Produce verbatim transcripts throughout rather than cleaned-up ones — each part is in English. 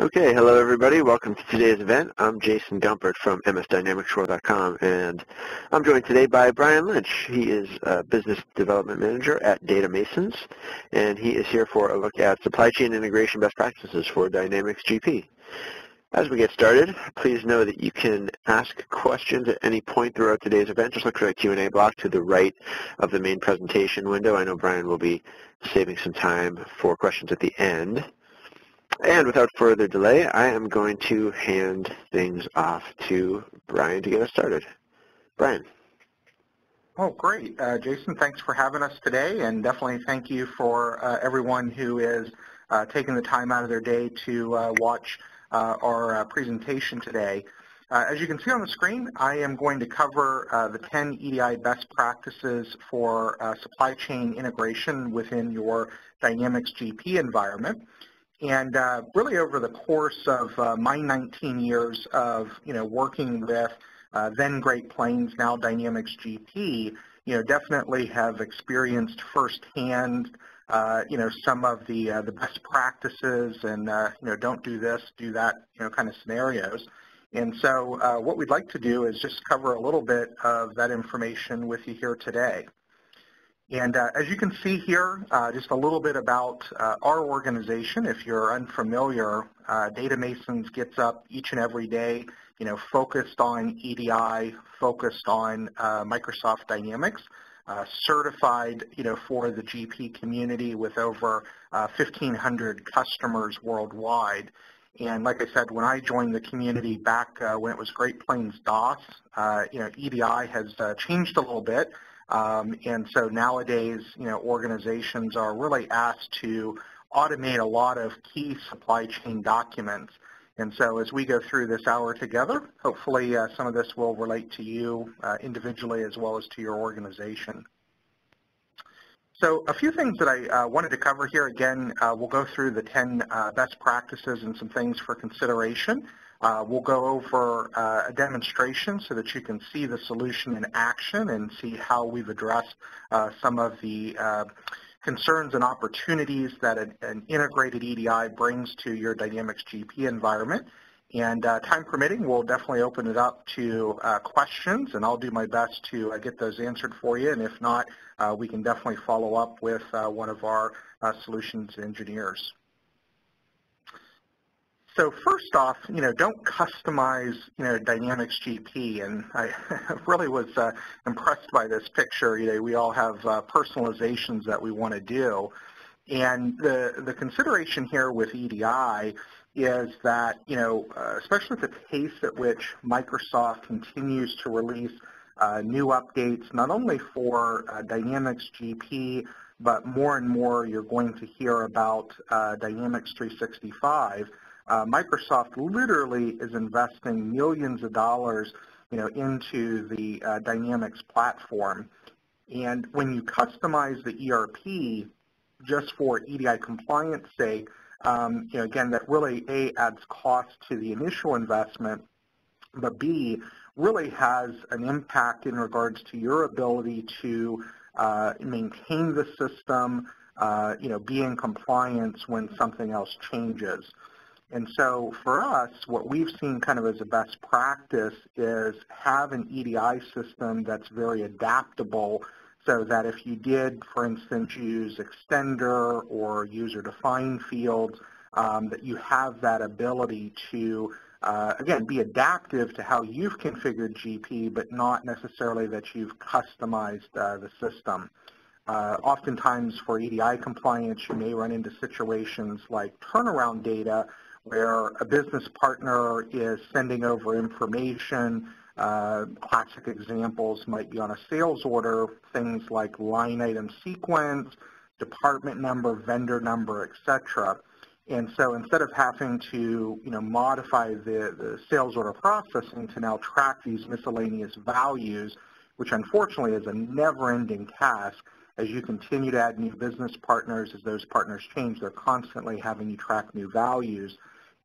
Okay, hello everybody. Welcome to today's event. I'm Jason Gumpert from m s dynamics world dot com, and I'm joined today by Brian Lynch. He is a Business Development Manager at Data Masons, and he is here for a look at supply chain integration best practices for Dynamics G P. As we get started, please know that you can ask questions at any point throughout today's event. Just look for the Q and A block to the right of the main presentation window. I know Brian will be saving some time for questions at the end. And without further delay, I am going to hand things off to Brian to get us started. Brian. Oh, great. Uh, Jason, thanks for having us today, and definitely thank you for uh, everyone who is uh, taking the time out of their day to uh, watch uh, our uh, presentation today. Uh, as you can see on the screen, I am going to cover uh, the ten E D I best practices for uh, supply chain integration within your Dynamics G P environment. And uh, really over the course of uh, my nineteen years of, you know, working with uh, then Great Plains, now Dynamics G P, you know, definitely have experienced firsthand, uh, you know, some of the, uh, the best practices and, uh, you know, don't do this, do that, you know, kind of scenarios. And so uh, what we'd like to do is just cover a little bit of that information with you here today. And uh, as you can see here, uh, just a little bit about uh, our organization. If you're unfamiliar, uh, Data Masons gets up each and every day, you know, focused on E D I, focused on uh, Microsoft Dynamics, uh, certified, you know, for the G P community with over uh, fifteen hundred customers worldwide. And like I said, when I joined the community back uh, when it was Great Plains DOS, uh, you know, E D I has uh, changed a little bit. Um, and so nowadays, you know, organizations are really asked to automate a lot of key supply chain documents. And so as we go through this hour together, hopefully uh, some of this will relate to you uh, individually as well as to your organization. So a few things that I uh, wanted to cover here. Again, uh, we'll go through the ten uh, best practices and some things for consideration. Uh, we'll go over uh, a demonstration so that you can see the solution in action and see how we've addressed uh, some of the uh, concerns and opportunities that an, an integrated E D I brings to your Dynamics G P environment. And uh, time permitting, we'll definitely open it up to uh, questions, and I'll do my best to uh, get those answered for you. And if not, uh, we can definitely follow up with uh, one of our uh, solutions engineers. So first off, you know, don't customize, you know, Dynamics G P, and I really was uh, impressed by this picture. You know, we all have uh, personalizations that we want to do, and the the consideration here with E D I is that, you know, uh, especially at the pace at which Microsoft continues to release uh, new updates, not only for uh, Dynamics G P, but more and more you're going to hear about uh, Dynamics three sixty-five. Uh, Microsoft literally is investing millions of dollars, you know, into the uh, Dynamics platform. And when you customize the E R P just for E D I compliance sake, um, you know, again, that really, A, adds cost to the initial investment, but B, really has an impact in regards to your ability to uh, maintain the system, uh, you know, be in compliance when something else changes. And so for us, what we've seen kind of as a best practice is have an E D I system that's very adaptable so that if you did, for instance, use extender or user-defined fields, um, that you have that ability to, uh, again, be adaptive to how you've configured G P, but not necessarily that you've customized uh, the system. Uh, oftentimes for E D I compliance, you may run into situations like turnaround data, where a business partner is sending over information. Uh, classic examples might be on a sales order, things like line item sequence, department number, vendor number, et cetera. And so instead of having to, you know, modify the, the sales order processing to now track these miscellaneous values, which unfortunately is a never-ending task, as you continue to add new business partners, as those partners change, they're constantly having you track new values.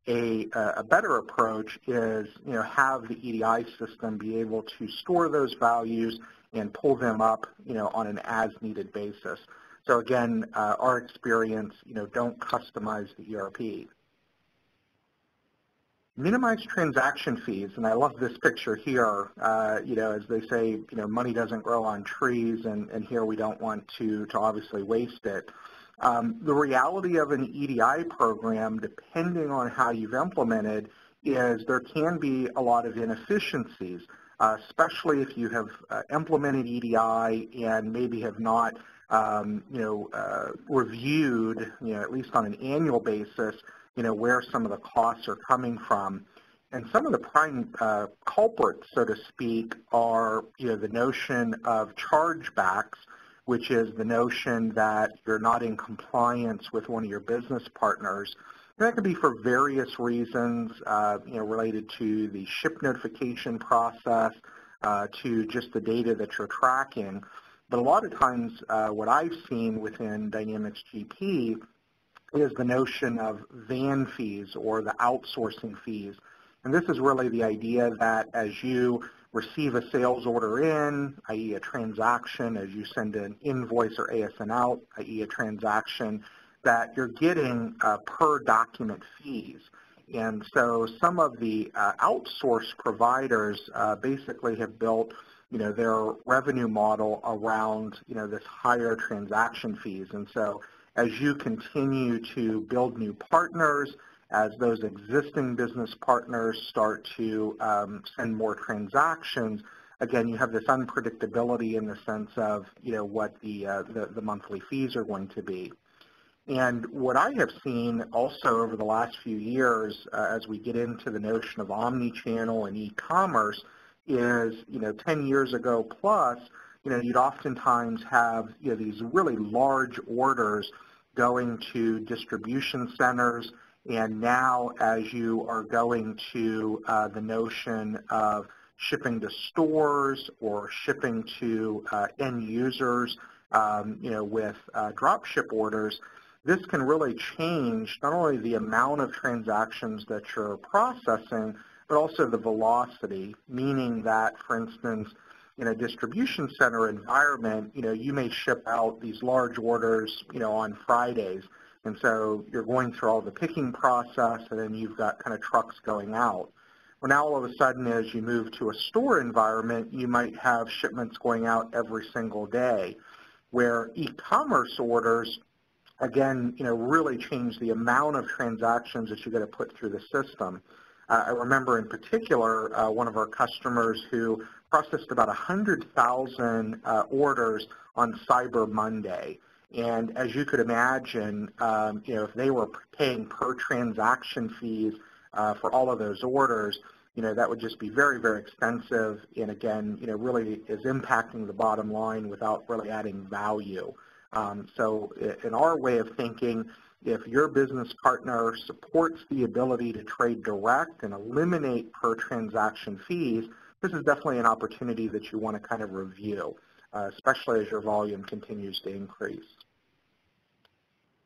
A, a better approach is, you know, have the E D I system be able to store those values and pull them up, you know, on an as-needed basis. So again, uh, our experience, you know, don't customize the E R P. Minimize transaction fees, and I love this picture here. Uh, you know, as they say, you know, money doesn't grow on trees, and, and here we don't want to, to obviously waste it. Um, the reality of an E D I program, depending on how you've implemented, is there can be a lot of inefficiencies, uh, especially if you have uh, implemented E D I and maybe have not, um, you know, uh, reviewed, you know, at least on an annual basis, you know, where some of the costs are coming from. And some of the prime uh, culprits, so to speak, are, you know, the notion of chargebacks, which is the notion that you're not in compliance with one of your business partners. And that could be for various reasons, uh, you know, related to the ship notification process, uh, to just the data that you're tracking. But a lot of times uh, what I've seen within Dynamics G P is the notion of van fees or the outsourcing fees. And this is really the idea that as you receive a sales order in, that is a transaction, as you send an invoice or A S N out, that is a transaction, that you're getting uh, per document fees. And so some of the uh, outsourced providers uh, basically have built, you know, their revenue model around, you know, this higher transaction fees. And so as you continue to build new partners, as those existing business partners start to um, send more transactions, again, you have this unpredictability in the sense of, you know, what the, uh, the, the monthly fees are going to be. And what I have seen also over the last few years, uh, as we get into the notion of omni-channel and e-commerce, is, you know, ten years ago plus, you know, you'd oftentimes have, you know, these really large orders going to distribution centers, and now as you are going to uh, the notion of shipping to stores or shipping to uh, end users, um, you know, with uh, drop ship orders, this can really change not only the amount of transactions that you're processing, but also the velocity, meaning that, for instance, in a distribution center environment, you know, you may ship out these large orders, you know, on Fridays. And so you're going through all the picking process, and then you've got kind of trucks going out. Well, now all of a sudden, as you move to a store environment, you might have shipments going out every single day, where e-commerce orders, again, you know, really change the amount of transactions that you've got to put through the system. Uh, I remember in particular uh, one of our customers who processed about one hundred thousand uh, orders on Cyber Monday. And as you could imagine, um, you know, if they were paying per transaction fees uh, for all of those orders, you know, that would just be very, very expensive, and again, you know, really is impacting the bottom line without really adding value. Um, so in our way of thinking, if your business partner supports the ability to trade direct and eliminate per transaction fees, this is definitely an opportunity that you want to kind of review, uh, especially as your volume continues to increase.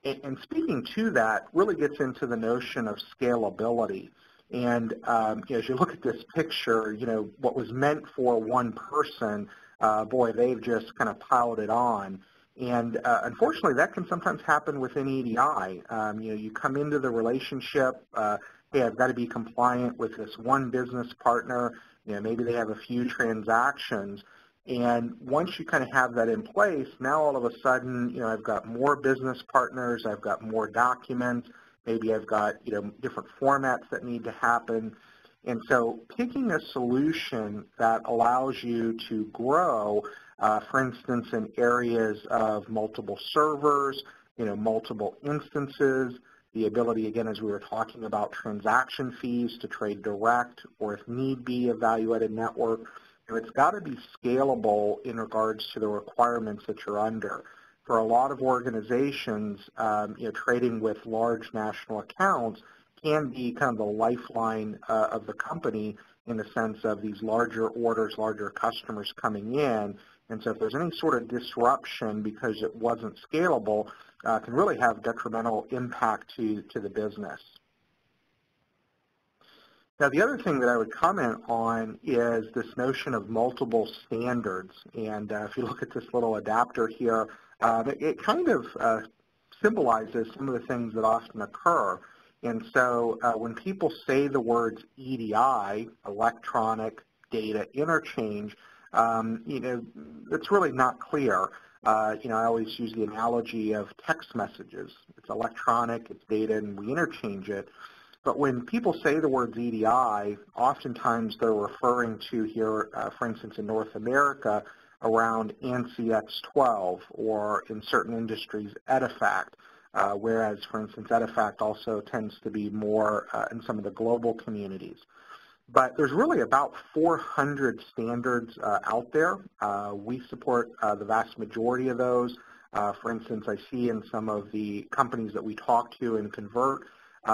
And, and speaking to that really gets into the notion of scalability. And um, as you look at this picture, you know, what was meant for one person, uh, boy, they've just kind of piled it on. And uh, unfortunately, that can sometimes happen within E D I. Um, you know, you come into the relationship, uh, hey, I've got to be compliant with this one business partner. You know, maybe they have a few transactions, and once you kind of have that in place, now all of a sudden, you know, I've got more business partners, I've got more documents, maybe I've got, you know, different formats that need to happen. And so picking a solution that allows you to grow, uh, for instance, in areas of multiple servers, you know, multiple instances, the ability, again, as we were talking about, transaction fees to trade direct, or if need be, a value-added network. You know, it's got to be scalable in regards to the requirements that you're under. For a lot of organizations, um, you know, trading with large national accounts can be kind of the lifeline uh, of the company in the sense of these larger orders, larger customers coming in. And so if there's any sort of disruption because it wasn't scalable, Uh, can really have detrimental impact to, to the business. Now, the other thing that I would comment on is this notion of multiple standards. And uh, if you look at this little adapter here, uh, it, it kind of uh, symbolizes some of the things that often occur. And so uh, when people say the words E D I, electronic data interchange, um, you know, it's really not clear. Uh, you know, I always use the analogy of text messages. It's electronic, it's data, and we interchange it. But when people say the words E D I, oftentimes they're referring to here, uh, for instance, in North America, around ANSI X twelve or in certain industries, EDIFACT, uh, whereas, for instance, EDIFACT also tends to be more uh, in some of the global communities. But there's really about four hundred standards uh, out there. Uh, we support uh, the vast majority of those. Uh, for instance, I see in some of the companies that we talk to in Convert,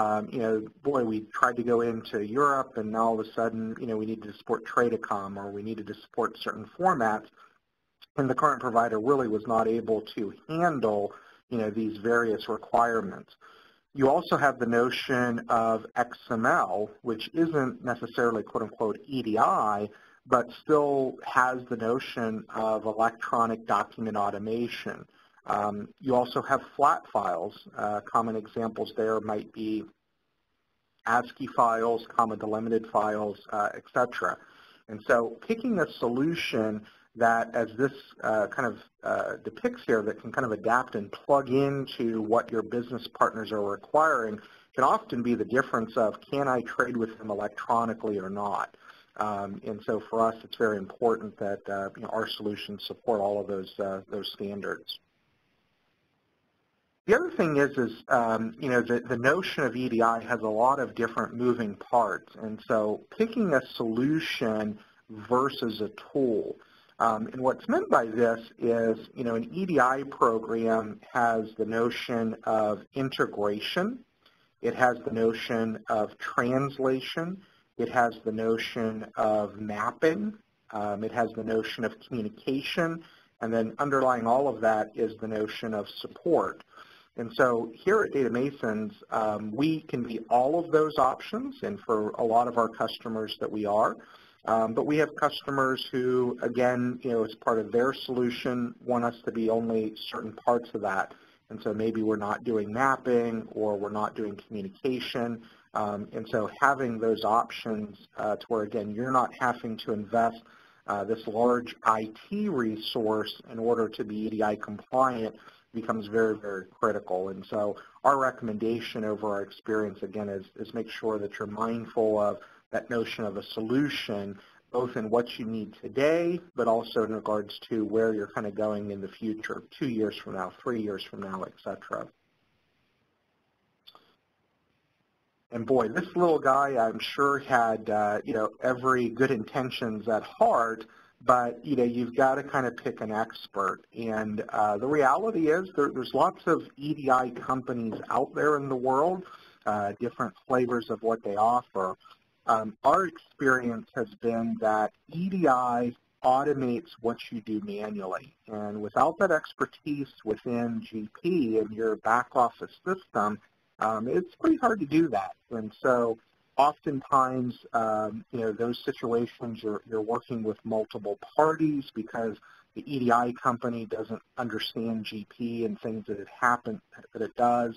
Um, you know, boy, we tried to go into Europe, and now all of a sudden, you know, we needed to support Tradacom, or we needed to support certain formats, and the current provider really was not able to handle, you know, these various requirements. You also have the notion of X M L, which isn't necessarily, quote-unquote, E D I, but still has the notion of electronic document automation. Um, you also have flat files. Uh, common examples there might be ASCII files, comma delimited files, uh, et cetera. And so picking a solution that, as this uh, kind of uh, depicts here, that can kind of adapt and plug into what your business partners are requiring can often be the difference of, can I trade with them electronically or not? Um, and so for us, it's very important that uh, you know, our solutions support all of those, uh, those standards. The other thing is, is um, you know, the, the notion of E D I has a lot of different moving parts, and so picking a solution versus a tool. Um, and what's meant by this is, you know, an E D I program has the notion of integration, it has the notion of translation, it has the notion of mapping, um, it has the notion of communication, and then underlying all of that is the notion of support. And so here at Data Masons, um, we can be all of those options, and for a lot of our customers that we are. Um, but we have customers who, again, you know, as part of their solution, want us to be only certain parts of that. And so maybe we're not doing mapping or we're not doing communication. Um, and so having those options uh, to where, again, you're not having to invest uh, this large I T resource in order to be E D I compliant becomes very, very critical. And so our recommendation over our experience, again, is, is make sure that you're mindful of that notion of a solution, both in what you need today, but also in regards to where you're kind of going in the future, two years from now, three years from now, et cetera. And boy, this little guy, I'm sure, had uh, you know, every good intentions at heart. But, you know, you've got to kind of pick an expert. And uh, the reality is there, there's lots of E D I companies out there in the world, uh, different flavors of what they offer. Um, our experience has been that E D I automates what you do manually. And without that expertise within G P and your back office system, um, it's pretty hard to do that. And so oftentimes, um, you know, those situations you're, you're working with multiple parties because the E D I company doesn't understand G P and things that it happen that it does,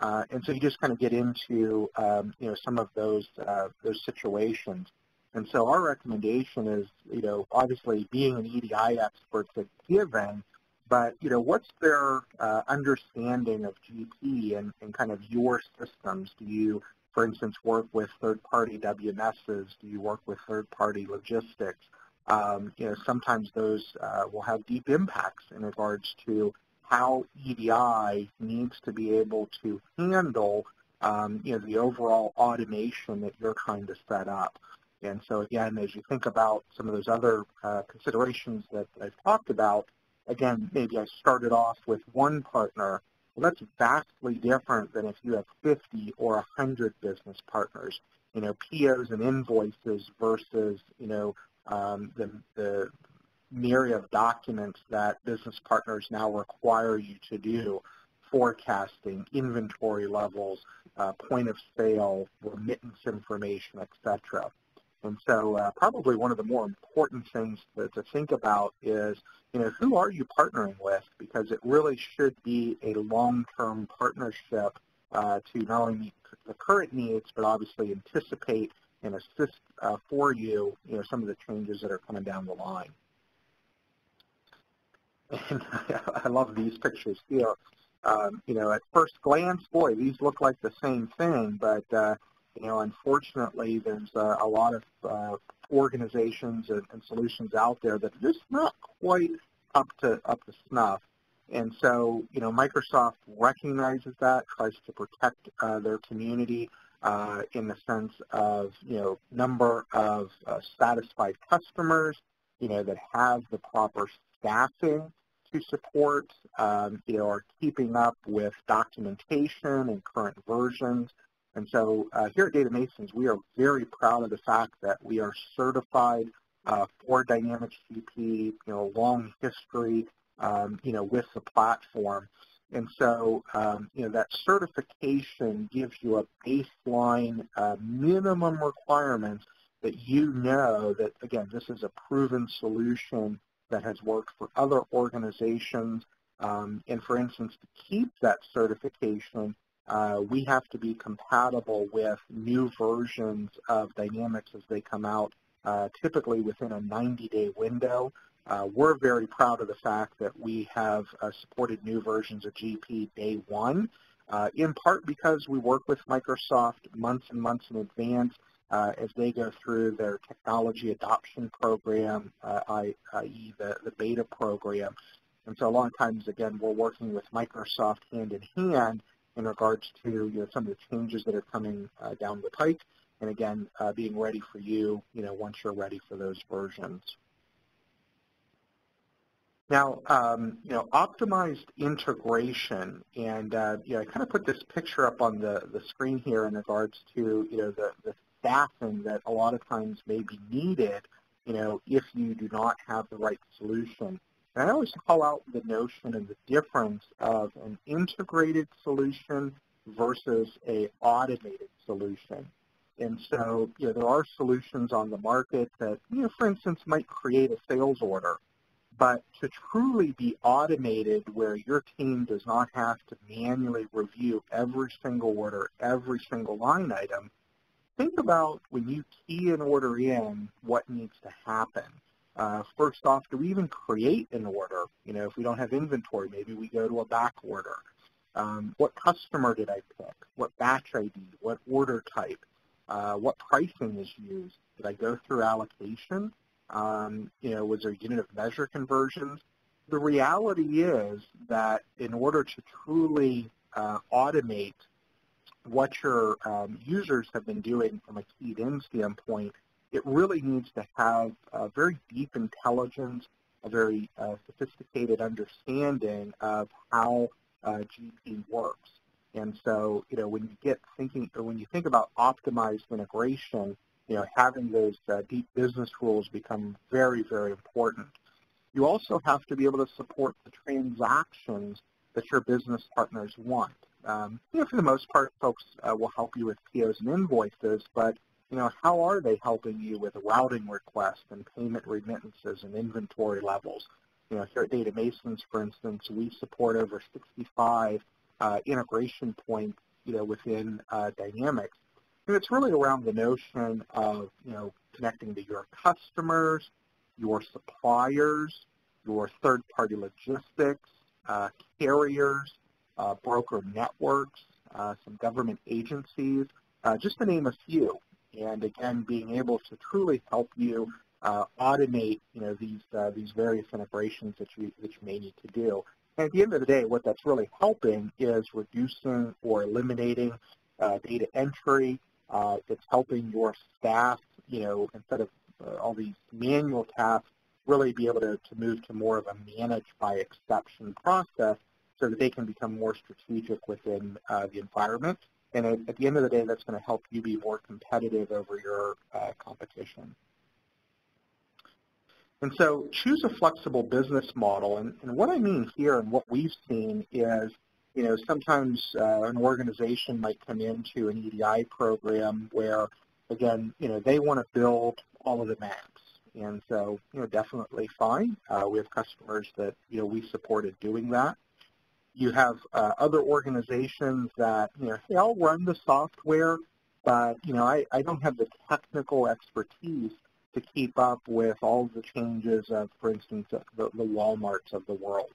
uh, and so you just kind of get into um, you know, some of those uh, those situations. And so our recommendation is, you know, obviously being an E D I expert's a given, but you know, what's their uh, understanding of G P and, and kind of your systems? Do you, for instance, work with third-party W M Ss? Do you work with third-party logistics? Um, you know, sometimes those uh, will have deep impacts in regards to how E D I needs to be able to handle, um, you know, the overall automation that you're trying to set up. And so, again, as you think about some of those other uh, considerations that I've talked about, again, maybe I started off with one partner. Well, that's vastly different than if you have fifty or one hundred business partners. You know, P Os and invoices versus, you know, um, the, the myriad of documents that business partners now require you to do, forecasting, inventory levels, uh, point of sale, remittance information, et cetera. And so uh, probably one of the more important things to, to think about is, you know, who are you partnering with? Because it really should be a long-term partnership uh, to not only meet the current needs, but obviously anticipate and assist uh, for you, you know, some of the changes that are coming down the line. And I love these pictures here. Um, you know, at first glance, boy, these look like the same thing, but, uh, you know, unfortunately, there's uh, a lot of uh, organizations and, and solutions out there that are just not quite up to, up to snuff. And so, you know, Microsoft recognizes that, tries to protect uh, their community uh, in the sense of, you know, number of uh, satisfied customers, you know, that have the proper staffing to support, um, you know, are keeping up with documentation and current versions. And so uh, here at Data Masons, we are very proud of the fact that we are certified uh, for Dynamics G P, you know, long history, um, you know, with the platform. And so, um, you know, that certification gives you a baseline uh, minimum requirements that you know that, again, this is a proven solution that has worked for other organizations. Um, and for instance, to keep that certification, uh, we have to be compatible with new versions of Dynamics as they come out, uh, typically within a ninety day window. Uh, we're very proud of the fact that we have uh, supported new versions of G P day one, uh, in part because we work with Microsoft months and months in advance. Uh, as they go through their technology adoption program, uh, that is the, the beta program. And so a lot of times, again, we're working with Microsoft hand-in-hand in regards to, you know, some of the changes that are coming uh, down the pike, and again, uh, being ready for you, you know, once you're ready for those versions. Now, um, you know, optimized integration, and, uh, you know, I kind of put this picture up on the, the screen here in regards to, you know, the, the staffing that a lot of times may be needed, you know, if you do not have the right solution. And I always call out the notion and the difference of an integrated solution versus a automated solution. And so, you know, there are solutions on the market that, you know, for instance, might create a sales order. But to truly be automated where your team does not have to manually review every single order, every single line item, think about when you key an order in, what needs to happen. Uh, first off, do we even create an order? You know, if we don't have inventory, maybe we go to a back order. Um, what customer did I pick? What batch I D? What order type? Uh, what pricing is used? Did I go through allocation? Um, you know, was there unit of measure conversions? The reality is that in order to truly uh, automate what your um, users have been doing from a keyed-in standpoint, it really needs to have a very deep intelligence, a very uh, sophisticated understanding of how uh, G P works. And so, you know, when you get thinking, or when you think about optimized integration, you know, having those uh, deep business rules become very, very important. You also have to be able to support the transactions that your business partners want. Um, you know, for the most part, folks uh, will help you with P Os and invoices, but, you know, how are they helping you with routing requests and payment remittances and inventory levels? You know, here at Data Masons, for instance, we support over sixty-five uh, integration points, you know, within uh, Dynamics. And it's really around the notion of, you know, connecting to your customers, your suppliers, your third-party logistics, uh, carriers, Uh, broker networks, uh, some government agencies, uh, just to name a few. And again, being able to truly help you uh, automate, you know, these uh, these various integrations that you that you may need to do. And at the end of the day, what that's really helping is reducing or eliminating uh, data entry. Uh, it's helping your staff, you know, instead of uh, all these manual tasks, really be able to, to move to more of a manage by exception process, so that they can become more strategic within uh, the environment. And at, at the end of the day, that's going to help you be more competitive over your uh, competition. And so choose a flexible business model. And, and what I mean here and what we've seen is, you know, sometimes uh, an organization might come into an E D I program where, again, you know, they want to build all of the maps. And so, you know, definitely fine. Uh, we have customers that, you know, we supported doing that. You have uh, other organizations that, you know, hey, I'll run the software, but, you know, I, I don't have the technical expertise to keep up with all of the changes of, for instance, the, the Walmarts of the world.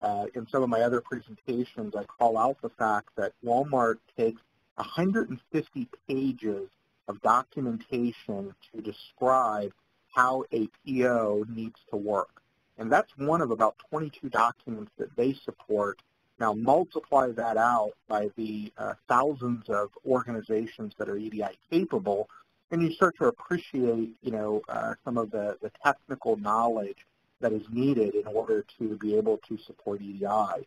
Uh, in some of my other presentations, I call out the fact that Walmart takes one hundred fifty pages of documentation to describe how a P O needs to work. And that's one of about twenty-two documents that they support. Now multiply that out by the uh, thousands of organizations that are E D I capable, and you start to appreciate, you know, uh, some of the, the technical knowledge that is needed in order to be able to support E D I.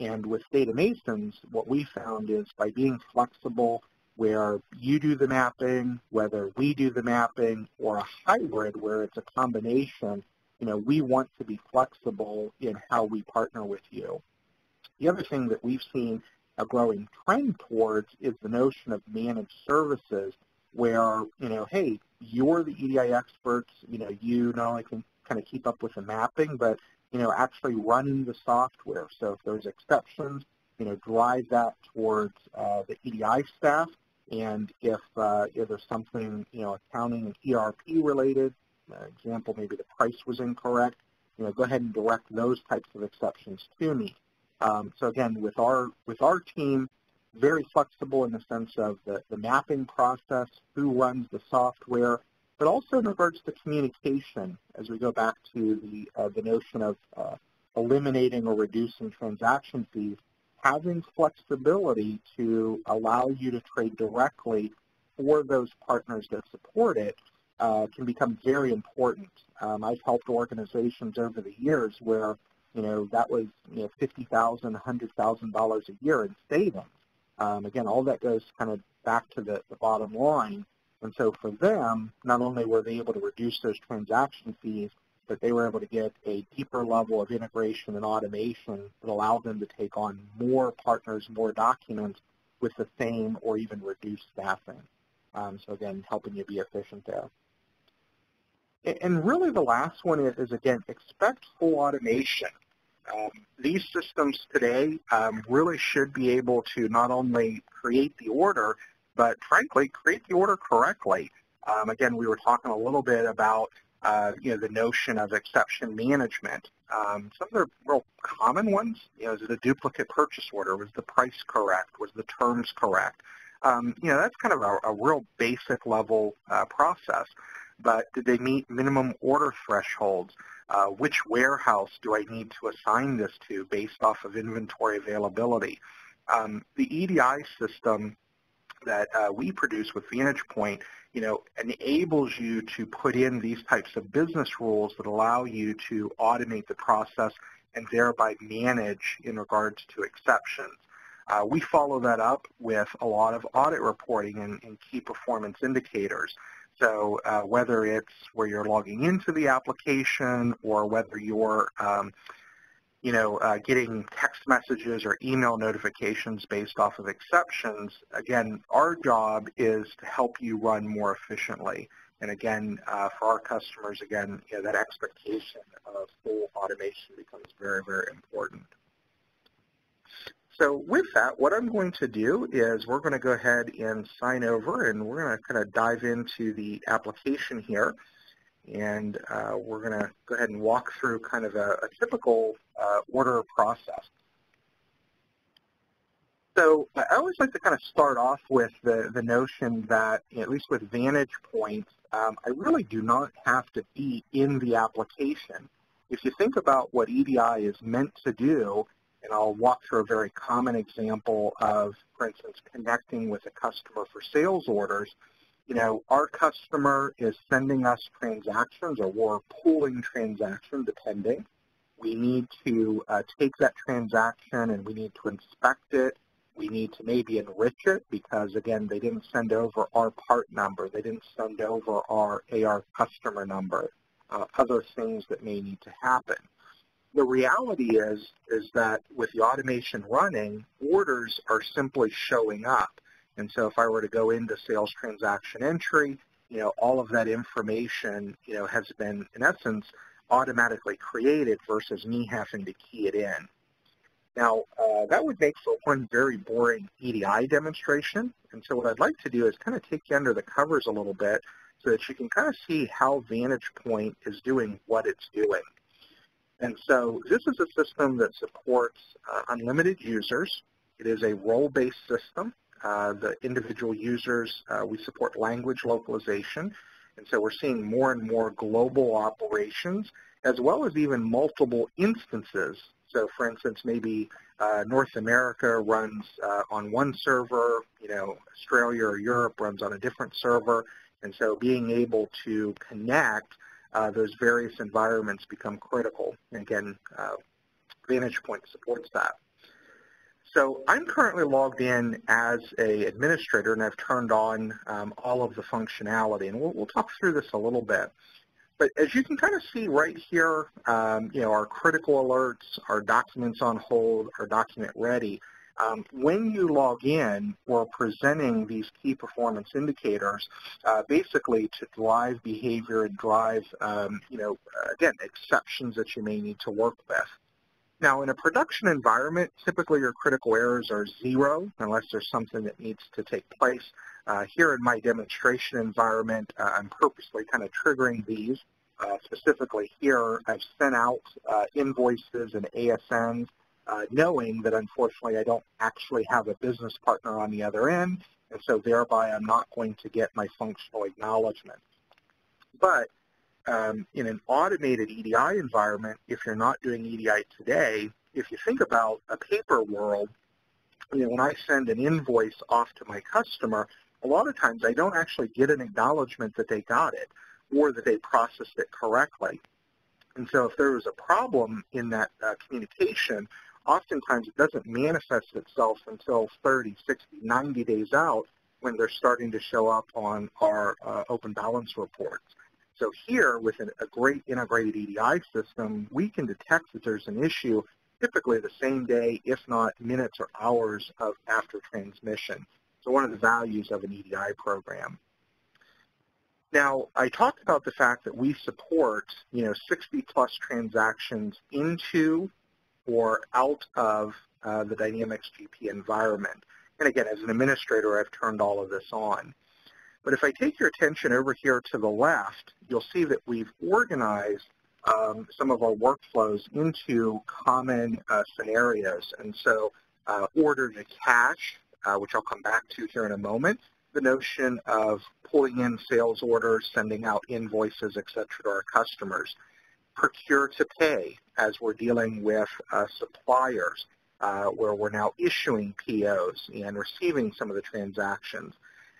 And with Data Masons, what we found is by being flexible, where you do the mapping, whether we do the mapping, or a hybrid where it's a combination, you know, we want to be flexible in how we partner with you. The other thing that we've seen a growing trend towards is the notion of managed services where, you know, hey, you're the E D I experts, you know, you not only can kind of keep up with the mapping, but, you know, actually running the software. So if there's exceptions, you know, drive that towards uh, the E D I staff. And if, uh, if there's something, you know, accounting and E R P related, uh, example, maybe the price was incorrect, you know, go ahead and direct those types of exceptions to me. Um, so again, with our, with our team, very flexible in the sense of the, the mapping process, who runs the software, but also in regards to communication, as we go back to the, uh, the notion of uh, eliminating or reducing transaction fees, having flexibility to allow you to trade directly for those partners that support it uh, can become very important. Um, I've helped organizations over the years where, you know, that was, you know, fifty thousand dollars, one hundred thousand dollars a year in savings. Um, again, all that goes kind of back to the, the bottom line. And so for them, not only were they able to reduce those transaction fees, but they were able to get a deeper level of integration and automation that allowed them to take on more partners, more documents with the same or even reduced staffing. Um, so again, helping you be efficient there. And really the last one is, is again, expect full automation. Um, these systems today um, really should be able to not only create the order, but frankly, create the order correctly. Um, again, we were talking a little bit about uh, you know, the notion of exception management. Um, some of the real common ones, you know, is it a duplicate purchase order? Was the price correct? Was the terms correct? Um, you know, that's kind of a, a real basic level uh, process. But did they meet minimum order thresholds? Uh, which warehouse do I need to assign this to based off of inventory availability? Um, the E D I system that uh, we produce with Vantage Point, you know, enables you to put in these types of business rules that allow you to automate the process and thereby manage in regards to exceptions. Uh, we follow that up with a lot of audit reporting and, and key performance indicators. So uh, whether it's where you're logging into the application or whether you're um, you know, uh, getting text messages or email notifications based off of exceptions, again, our job is to help you run more efficiently. And again, uh, for our customers, again, you know, that expectation of full automation becomes very, very important. So with that, what I'm going to do is we're going to go ahead and sign over, and we're going to kind of dive into the application here. And uh, we're going to go ahead and walk through kind of a, a typical uh, order process. So I always like to kind of start off with the, the notion that, at least with Vantage Point, um, I really do not have to be in the application. If you think about what E D I is meant to do, and I'll walk through a very common example of, for instance, connecting with a customer for sales orders. You know, our customer is sending us transactions, or we're pooling transactions, depending. We need to uh, take that transaction and we need to inspect it. We need to maybe enrich it because, again, they didn't send over our part number. They didn't send over our A R customer number, uh, other things that may need to happen. The reality is, is that with the automation running, orders are simply showing up. And so if I were to go into sales transaction entry, you know, all of that information, you know, has been, in essence, automatically created versus me having to key it in. Now, uh, that would make for one very boring E D I demonstration, and so what I'd like to do is kind of take you under the covers a little bit so that you can kind of see how Vantage Point is doing what it's doing. And so this is a system that supports uh, unlimited users. It is a role-based system. Uh, the individual users, uh, we support language localization, and so we're seeing more and more global operations as well as even multiple instances. So, for instance, maybe uh, North America runs uh, on one server, you know, Australia or Europe runs on a different server, and so being able to connect uh, those various environments become critical. And again, uh, Vantage Point supports that. So I'm currently logged in as an administrator, and I've turned on um, all of the functionality, and we'll, we'll talk through this a little bit. But as you can kind of see right here, um, you know, our critical alerts, our documents on hold, our document ready. Um, when you log in, we're presenting these key performance indicators uh, basically to drive behavior and drive, um, you know, again, exceptions that you may need to work with. Now, in a production environment, typically your critical errors are zero unless there's something that needs to take place. Uh, here in my demonstration environment, uh, I'm purposely kind of triggering these. Uh, specifically here, I've sent out uh, invoices and A S Ns uh, knowing that unfortunately I don't actually have a business partner on the other end, and so thereby I'm not going to get my functional acknowledgement. But Um, in an automated E D I environment, if you're not doing E D I today, if you think about a paper world, you know, when I send an invoice off to my customer, a lot of times I don't actually get an acknowledgement that they got it or that they processed it correctly. And so if there was a problem in that uh, communication, oftentimes it doesn't manifest itself until thirty, sixty, ninety days out when they're starting to show up on our uh, open balance reports. So here, with an, a great integrated E D I system, we can detect that there's an issue typically the same day, if not minutes or hours of after transmission. So one of the values of an E D I program. Now, I talked about the fact that we support, you know, sixty plus transactions into or out of uh, the Dynamics G P environment. And again, as an administrator, I've turned all of this on. But if I take your attention over here to the left, you'll see that we've organized um, some of our workflows into common uh, scenarios. And so uh, order to cash, uh, which I'll come back to here in a moment, the notion of pulling in sales orders, sending out invoices, et cetera, to our customers. Procure to pay, as we're dealing with uh, suppliers, uh, where we're now issuing P Os and receiving some of the transactions.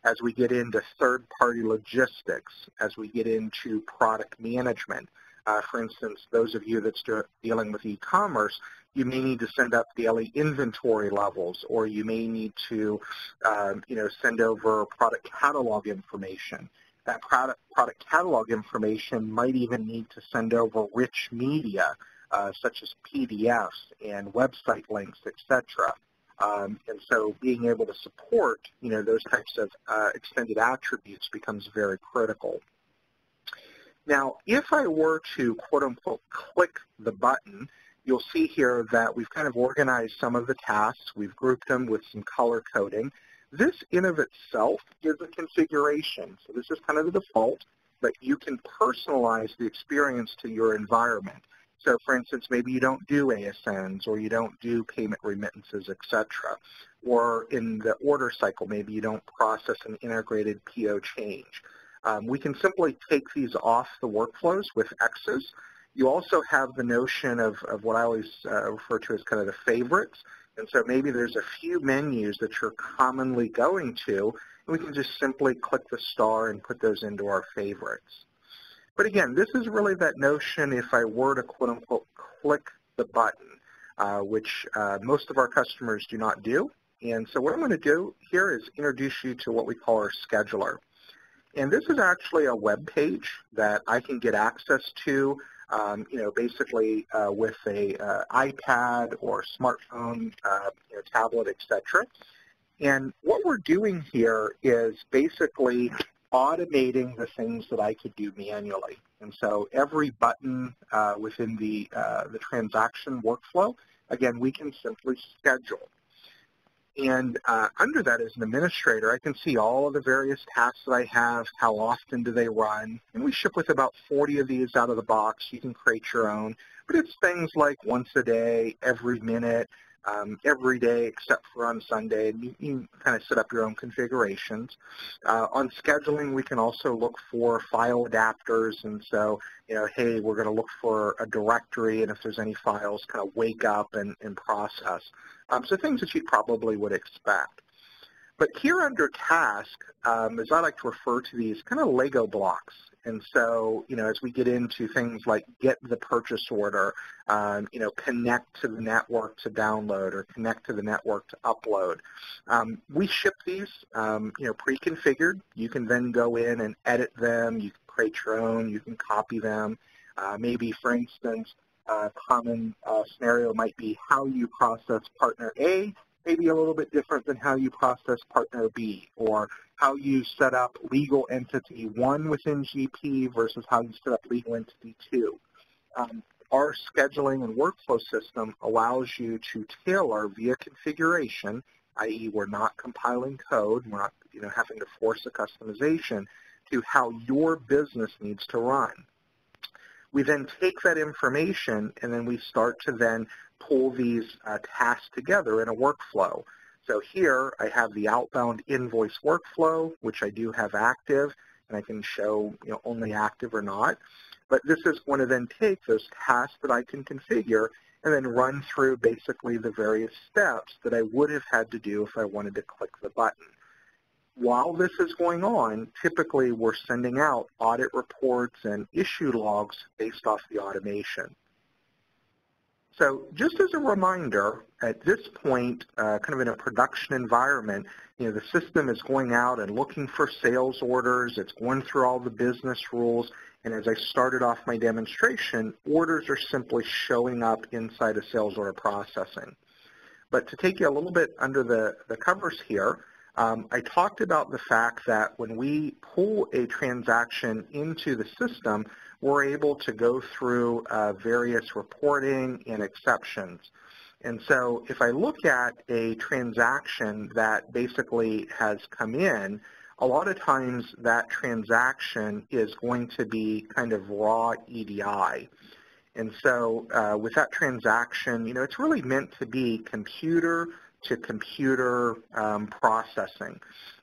As we get into third-party logistics, as we get into product management. Uh, for instance, those of you that's do, dealing with e-commerce, you may need to send up daily inventory levels, or you may need to um, you know, send over product catalog information. That product, product catalog information might even need to send over rich media, uh, such as P D Fs and website links, et cetera. Um, and so being able to support, you know, those types of uh, extended attributes becomes very critical. Now, if I were to, quote unquote, click the button, you'll see here that we've kind of organized some of the tasks. We've grouped them with some color coding. This in of itself is a configuration. So this is kind of the default, but you can personalize the experience to your environment. So, for instance, maybe you don't do A S Ns or you don't do payment remittances, et cetera. Or in the order cycle, maybe you don't process an integrated P O change. Um, we can simply take these off the workflows with X's. You also have the notion of, of what I always uh, refer to as kind of the favorites. And so maybe there's a few menus that you're commonly going to, and we can just simply click the star and put those into our favorites. But again, this is really that notion if I were to, quote unquote, click the button, uh, which uh, most of our customers do not do. And so what I'm going to do here is introduce you to what we call our scheduler. And this is actually a web page that I can get access to, um, you know, basically uh, with a uh, iPad or smartphone, uh, you know, tablet, et cetera. And what we're doing here is basically automating the things that I could do manually. And so every button uh, within the, uh, the transaction workflow again, we can simply schedule. And uh, under that, as an administrator, I can see all of the various tasks that I have, how often do they run. And we ship with about forty of these out of the box. You can create your own. But it's things like once a day, every minute, um, every day except for on Sunday. And you can kind of set up your own configurations. Uh, on scheduling, we can also look for file adapters. And so, you know, hey, we're going to look for a directory, and if there's any files, kind of wake up and, and process. Um, so things that you probably would expect. But here under task, um, as I like to refer to these, kind of Lego blocks. And so, you know, as we get into things like get the purchase order, um, you know, connect to the network to download or connect to the network to upload, um, we ship these, um, you know, pre-configured. You can then go in and edit them. You can create your own. You can copy them. Uh, maybe, for instance, Uh, common uh, scenario might be how you process partner A, maybe a little bit different than how you process partner B, or how you set up legal entity one within G P versus how you set up legal entity two. Um, our scheduling and workflow system allows you to tailor via configuration, that is we're not compiling code, we're not you know, having to force a customization to how your business needs to run. We then take that information, and then we start to then pull these uh, tasks together in a workflow. So here I have the outbound invoice workflow, which I do have active, and I can show you know, only active or not. But this is going to then take those tasks that I can configure and then run through basically the various steps that I would have had to do if I wanted to click the button. While this is going on, typically we're sending out audit reports and issue logs based off the automation. So just as a reminder, at this point, uh, kind of in a production environment, you know, the system is going out and looking for sales orders. It's going through all the business rules. And as I started off my demonstration, orders are simply showing up inside of sales order processing. But to take you a little bit under the, the covers here, Um, I talked about the fact that when we pull a transaction into the system, we're able to go through uh, various reporting and exceptions. And so if I look at a transaction that basically has come in, a lot of times that transaction is going to be kind of raw E D I. And so uh, with that transaction, you know, it's really meant to be computer to computer um, processing.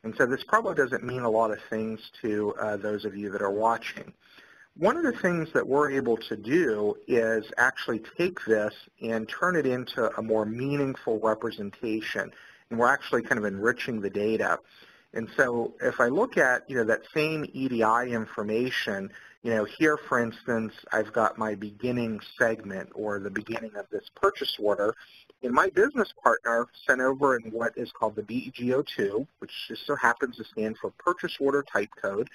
And so this probably doesn't mean a lot of things to uh, those of you that are watching. One of the things that we're able to do is actually take this and turn it into a more meaningful representation. And we're actually kind of enriching the data. And so if I look at, you know, that same E D I information, you know, here, for instance, I've got my beginning segment or the beginning of this purchase order. And my business partner sent over in what is called the B E G O two, which just so happens to stand for Purchase Order Type Code.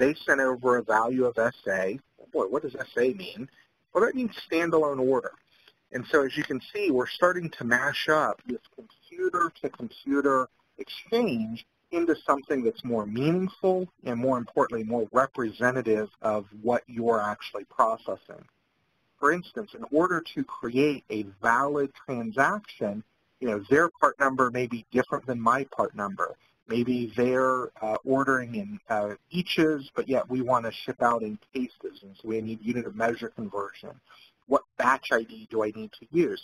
They sent over a value of S A. Oh boy, what does S A mean? Well, that means standalone order. And so as you can see, we're starting to mash up this computer-to-computer exchange into something that's more meaningful and, more importantly, more representative of what you're actually processing. For instance, in order to create a valid transaction, you know, their part number may be different than my part number. Maybe they're uh, ordering in uh, eaches, but yet we want to ship out in cases, and so we need unit of measure conversion. What batch I D do I need to use?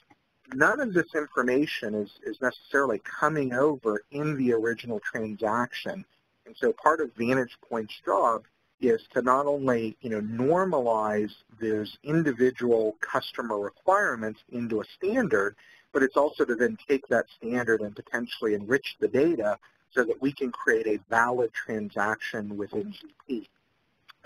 None of this information is, is necessarily coming over in the original transaction. And so part of Vantage Point's job is to not only, you know, normalize those individual customer requirements into a standard, but it's also to then take that standard and potentially enrich the data so that we can create a valid transaction within G P.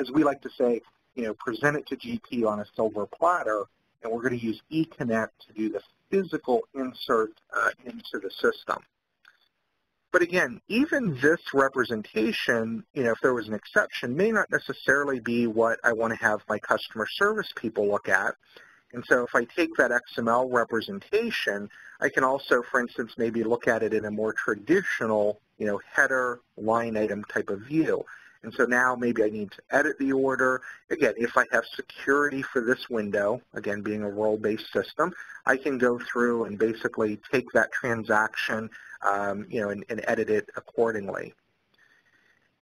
As we like to say, you know, present it to G P on a silver platter, and we're going to use eConnect to do the physical insert uh, into the system. But again, even this representation, you know, if there was an exception, may not necessarily be what I want to have my customer service people look at. And so if I take that X M L representation, I can also, for instance, maybe look at it in a more traditional, you know, header, line item type of view. And so now maybe I need to edit the order. Again, if I have security for this window, again, being a role-based system, I can go through and basically take that transaction, um, you know, and, and edit it accordingly.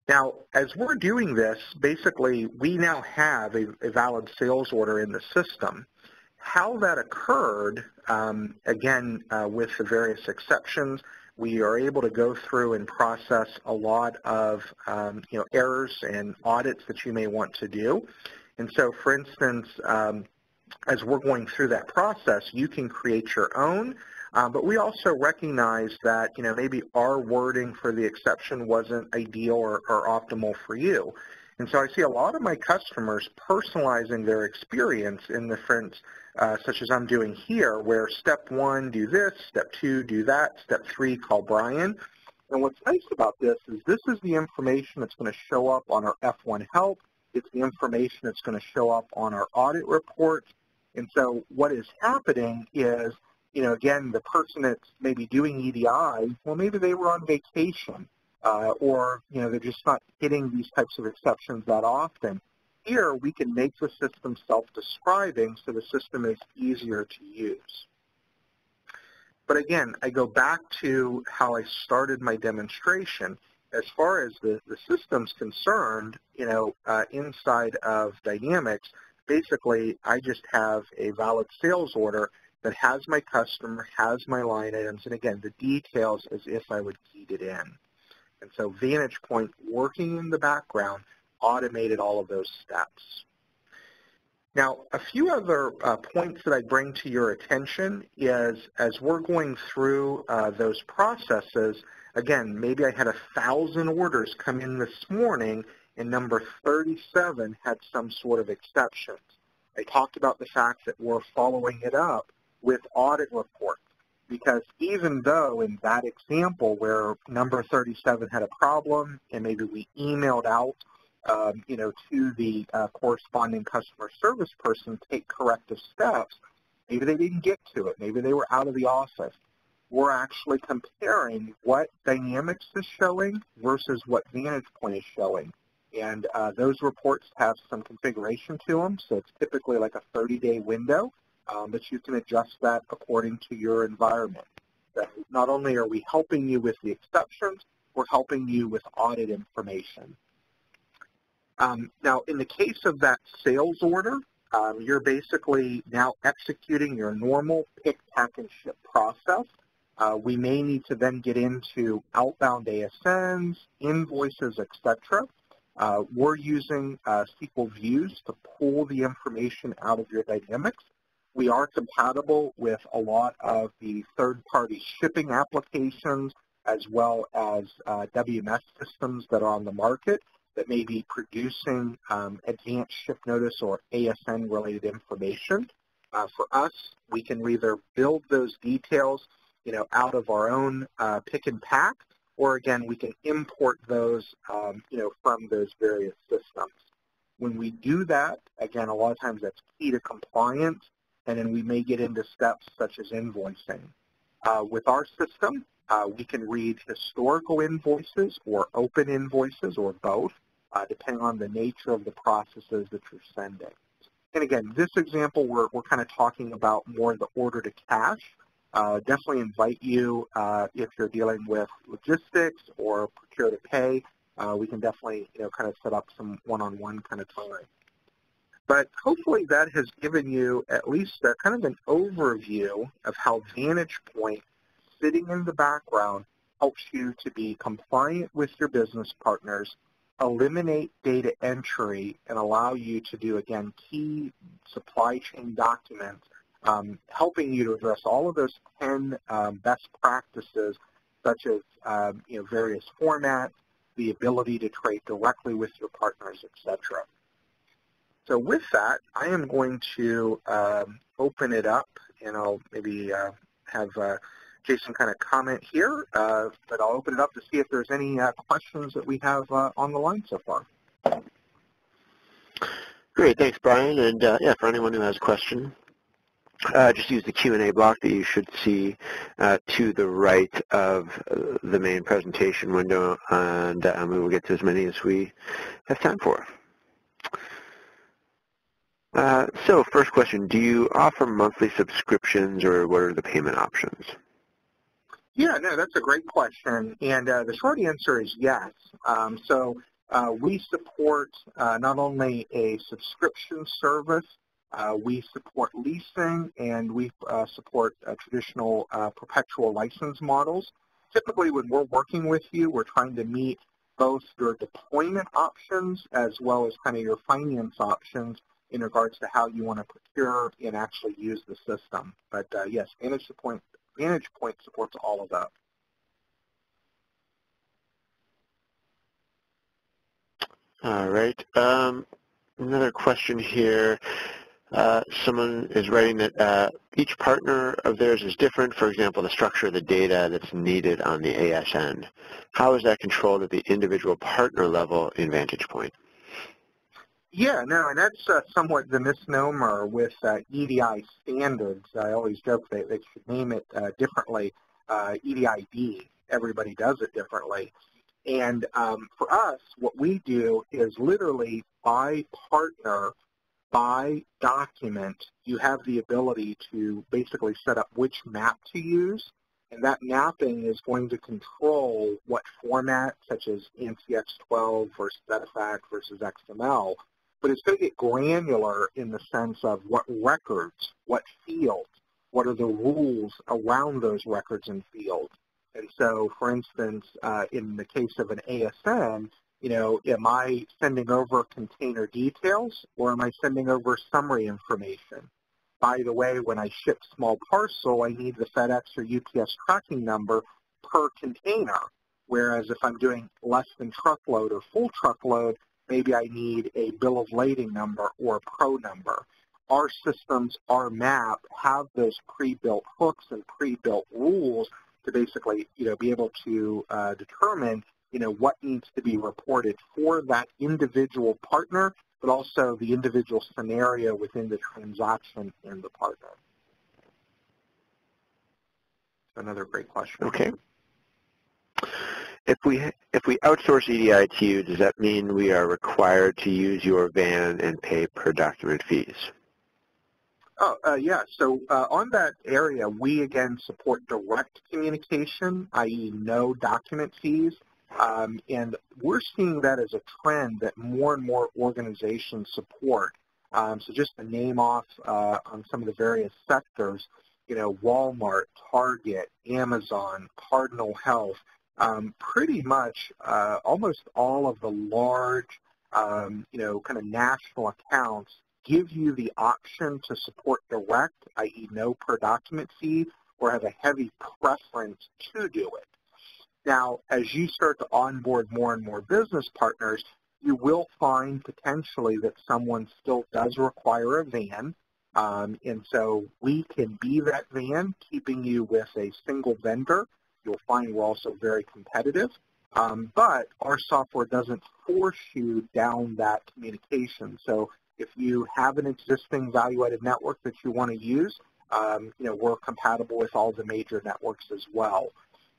Now, as we're doing this, basically we now have a, a valid sales order in the system. How that occurred, um, again, uh, with the various exceptions, we are able to go through and process a lot of um, you know, errors and audits that you may want to do. And so, for instance, um, as we're going through that process, you can create your own, uh, but we also recognize that, you know, maybe our wording for the exception wasn't ideal or, or optimal for you. And so I see a lot of my customers personalizing their experience in the different, uh, such as I'm doing here, where step one, do this, step two, do that, step three, call Brian. And what's nice about this is this is the information that's going to show up on our F one help. It's the information that's going to show up on our audit report. And so what is happening is, you know, again, the person that's maybe doing E D I, well, maybe they were on vacation. Uh, or, you know, they're just not hitting these types of exceptions that often. Here, we can make the system self-describing so the system is easier to use. But again, I go back to how I started my demonstration. As far as the, the system's concerned, you know, uh, inside of Dynamics, basically, I just have a valid sales order that has my customer, has my line items, and again, the details as if I would keyed it in. And so Vantage Point, working in the background, automated all of those steps. Now, a few other uh, points that I bring to your attention is as we're going through uh, those processes, again, maybe I had a thousand orders come in this morning, and number thirty-seven had some sort of exceptions. I talked about the fact that we're following it up with audit reports. Because even though in that example where number thirty-seven had a problem and maybe we emailed out, um, you know, to the uh, corresponding customer service person to take corrective steps, maybe they didn't get to it. Maybe they were out of the office. We're actually comparing what Dynamics is showing versus what Vantage Point is showing. And uh, those reports have some configuration to them, so it's typically like a thirty-day window. Um, but you can adjust that according to your environment. So not only are we helping you with the exceptions, we're helping you with audit information. Um, now, in the case of that sales order, um, you're basically now executing your normal pick, pack, and ship process. Uh, we may need to then get into outbound A S Ns, invoices, et cetera. Uh, we're using uh, S Q L views to pull the information out of your Dynamics. We are compatible with a lot of the third-party shipping applications as well as uh, W M S systems that are on the market that may be producing um, advanced ship notice or A S N-related information. Uh, for us, we can either build those details, you know, out of our own uh, pick and pack, or again, we can import those, um, you know, from those various systems. When we do that, again, a lot of times that's key to compliance. And then we may get into steps such as invoicing. Uh, with our system, uh, we can read historical invoices or open invoices or both, uh, depending on the nature of the processes that you're sending. And again, this example, we're, we're kind of talking about more the order to cash. Uh, definitely invite you, uh, if you're dealing with logistics or procure to pay, uh, we can definitely, you know, kind of set up some one-on-one kind of time. But hopefully that has given you at least a, kind of an overview of how Vantage Point, sitting in the background, helps you to be compliant with your business partners, eliminate data entry, and allow you to do, again, key supply chain documents, um, helping you to address all of those ten um, best practices, such as um, you know, various formats, the ability to trade directly with your partners, et cetera. So with that, I am going to um, open it up, and I'll maybe uh, have uh, Jason kind of comment here, uh, but I'll open it up to see if there's any uh, questions that we have uh, on the line so far. Great. Thanks, Brian. And, uh, yeah, for anyone who has a question, Uh, just use the Q and A block that you should see uh, to the right of uh, the main presentation window, and um, we will get to as many as we have time for. Uh, so first question, do you offer monthly subscriptions, or what are the payment options? Yeah, no, that's a great question, and uh, the short answer is yes. Um, so uh, we support uh, not only a subscription service, Uh, we support leasing, and we uh, support uh, traditional uh, perpetual license models. Typically, when we're working with you, we're trying to meet both your deployment options as well as kind of your finance options in regards to how you want to procure and actually use the system. But uh, yes, Vantage Point, Vantage Point supports all of that. All right. Um, another question here. Uh, someone is writing that uh, each partner of theirs is different, for example, the structure of the data that's needed on the A S N. How is that controlled at the individual partner level in Vantage Point? Yeah, no, and that's uh, somewhat the misnomer with uh, E D I standards. I always joke they, they should name it uh, differently, uh, E D I D. Everybody does it differently. And um, for us, what we do is literally by partner, by document, you have the ability to basically set up which map to use, and that mapping is going to control what format, such as ANSI X twelve versus EDIFACT versus X M L, but it's going to get granular in the sense of what records, what fields, what are the rules around those records and fields. And so, for instance, uh, in the case of an A S N, you know, am I sending over container details, or am I sending over summary information? By the way, when I ship small parcel, I need the FedEx or U P S tracking number per container, whereas if I'm doing less than truckload or full truckload, maybe I need a bill of lading number or a pro number. Our systems, our map, have those pre-built hooks and pre-built rules to basically, you know, be able to uh, determine you know, what needs to be reported for that individual partner, but also the individual scenario within the transaction and the partner. Another great question. Okay. If we, if we outsource E D I to you, does that mean we are required to use your van and pay per document fees? Oh, uh, yeah. So uh, on that area, we again support direct communication, that is no document fees. Um, and we're seeing that as a trend that more and more organizations support. Um, so just to name off uh, on some of the various sectors, you know, Walmart, Target, Amazon, Cardinal Health, um, pretty much uh, almost all of the large, um, you know, kind of national accounts give you the option to support direct, that is no per document fee, or have a heavy preference to do it. Now, as you start to onboard more and more business partners, you will find potentially that someone still does require a van, um, and so we can be that van, keeping you with a single vendor. You'll find we're also very competitive, um, but our software doesn't force you down that communication. So if you have an existing value-added network that you want to use, um, you know, we're compatible with all the major networks as well.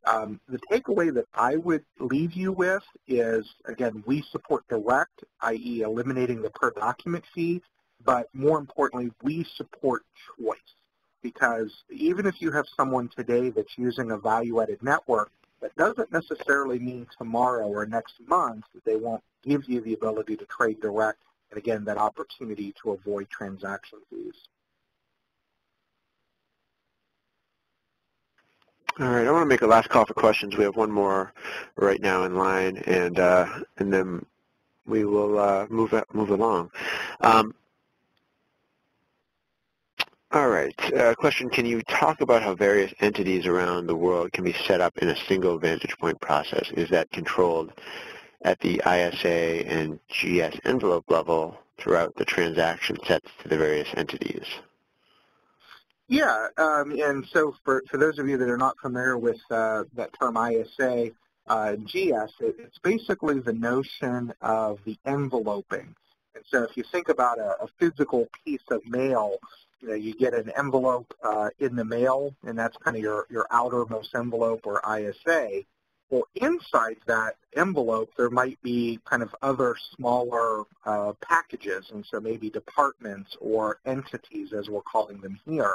Um, the takeaway that I would leave you with is, again, we support direct, that is eliminating the per document fee, but more importantly, we support choice, because even if you have someone today that's using a value-added network, that doesn't necessarily mean tomorrow or next month that they won't give you the ability to trade direct, and again, that opportunity to avoid transaction fees. All right, I want to make a last call for questions. We have one more right now in line, and uh, and then we will uh, move move along. Um, all right, uh, question: can you talk about how various entities around the world can be set up in a single Vantage Point process? Is that controlled at the I S A and G S envelope level throughout the transaction sets to the various entities? Yeah, um, and so for, for those of you that are not familiar with uh, that term I S A uh, and G S, it, it's basically the notion of the enveloping. And so if you think about a, a physical piece of mail, you know, you get an envelope uh, in the mail, and that's kind of your, your outermost envelope or I S A. Well, inside that envelope, there might be kind of other smaller uh, packages, and so maybe departments or entities, as we're calling them here.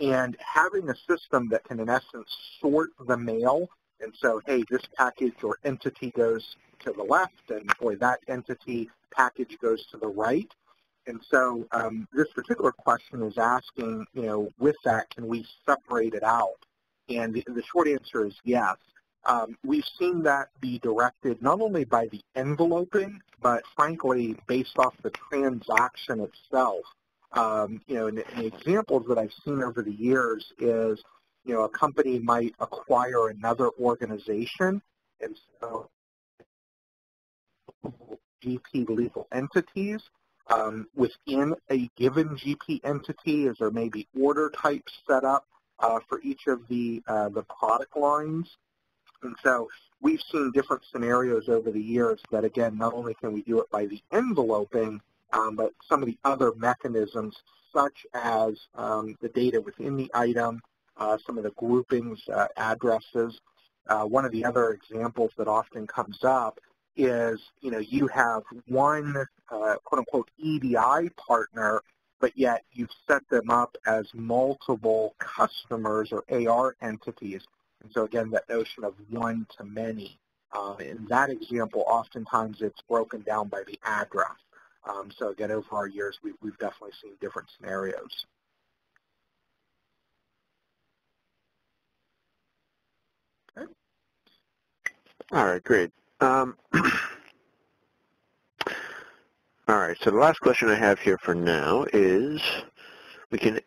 And having a system that can, in essence, sort the mail, and so, hey, this package or entity goes to the left, and boy, that entity package goes to the right. And so um, this particular question is asking, you know, with that, can we separate it out? And the, the short answer is yes. Um, we've seen that be directed not only by the enveloping, but frankly, based off the transaction itself. Um, you know, and, and examples that I've seen over the years is, you know, a company might acquire another organization, and so G P legal entities. Um, within a given G P entity, is there maybe order types set up uh, for each of the, uh, the product lines? And so we've seen different scenarios over the years that, again, not only can we do it by the enveloping, um, but some of the other mechanisms, such as um, the data within the item, uh, some of the groupings, uh, addresses. Uh, one of the other examples that often comes up is, you know, you have one, uh, quote-unquote, E D I partner, but yet you've set them up as multiple customers or A R entities. And so, again, that notion of one-to-many. Um, in that example, oftentimes it's broken down by the address. Um, so, again, over our years, we've, we've definitely seen different scenarios. Okay. All right, great. Um, all right, so the last question I have here for now is we can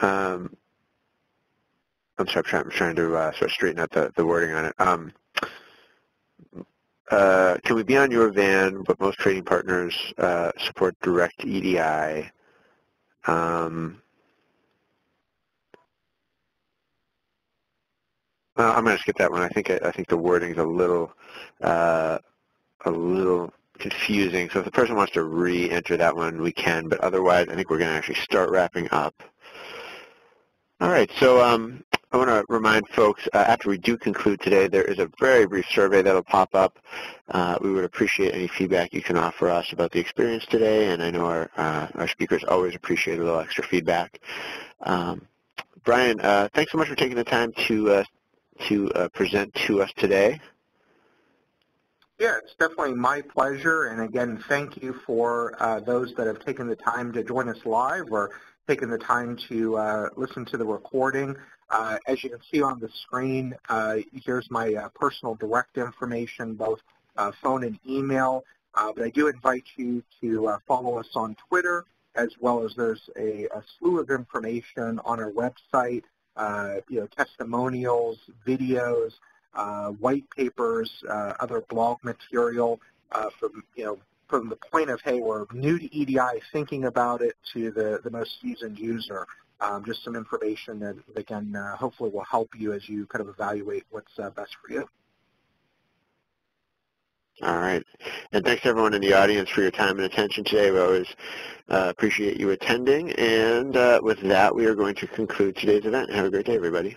um, – I'm sorry, I'm trying, I'm trying to uh, sort of straighten out the, the wording on it. Um, uh, can we be on your van, but most trading partners uh, support direct E D I? Um, Uh, I'm going to skip that one. I think I think the wording is a little uh, a little confusing. So if the person wants to re-enter that one, we can. But otherwise, I think we're going to actually start wrapping up. All right. So um, I want to remind folks, uh, after we do conclude today, there is a very brief survey that will pop up. Uh, we would appreciate any feedback you can offer us about the experience today. And I know our, uh, our speakers always appreciate a little extra feedback. Um, Brian, uh, thanks so much for taking the time to uh, to uh, present to us today. Yeah, it's definitely my pleasure. And again, thank you for uh, those that have taken the time to join us live or taken the time to uh, listen to the recording. Uh, as you can see on the screen, uh, here's my uh, personal direct information, both uh, phone and email. Uh, but I do invite you to uh, follow us on Twitter, as well as there's a, a slew of information on our website. Uh, you know, testimonials, videos, uh, white papers, uh, other blog material uh, from, you know, from the point of, hey, we're new to E D I, thinking about it, to the, the most seasoned user. Um, just some information that, again, uh, hopefully will help you as you kind of evaluate what's uh, best for you. All right. And thanks to everyone in the audience for your time and attention today. We always uh, appreciate you attending. And uh, with that, we are going to conclude today's event. Have a great day, everybody.